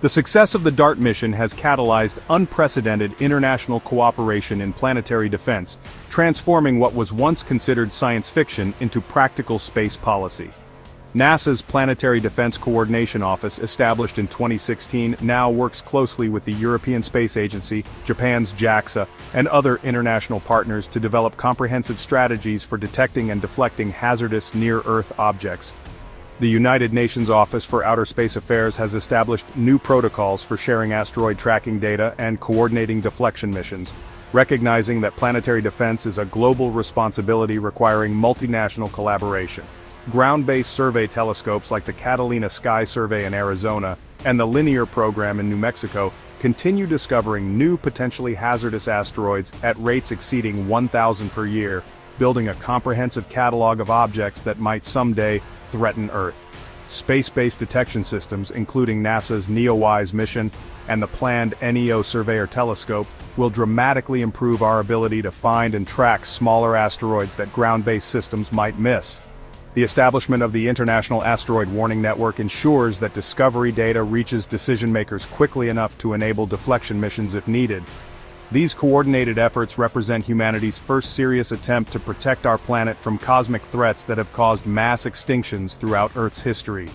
The success of the DART mission has catalyzed unprecedented international cooperation in planetary defense, transforming what was once considered science fiction into practical space policy. NASA's Planetary Defense Coordination Office, established in 2016, now works closely with the European Space Agency, Japan's JAXA, and other international partners to develop comprehensive strategies for detecting and deflecting hazardous near-Earth objects. The United Nations Office for Outer Space Affairs has established new protocols for sharing asteroid tracking data and coordinating deflection missions, recognizing that planetary defense is a global responsibility requiring multinational collaboration. Ground-based survey telescopes like the Catalina Sky Survey in Arizona and the LINEAR program in New Mexico continue discovering new potentially hazardous asteroids at rates exceeding 1,000 per year, building a comprehensive catalog of objects that might someday threaten Earth. Space-based detection systems, including NASA's NEOWISE mission and the planned NEO Surveyor telescope, will dramatically improve our ability to find and track smaller asteroids that ground-based systems might miss. The establishment of the International Asteroid Warning Network ensures that discovery data reaches decision-makers quickly enough to enable deflection missions if needed. These coordinated efforts represent humanity's first serious attempt to protect our planet from cosmic threats that have caused mass extinctions throughout Earth's history.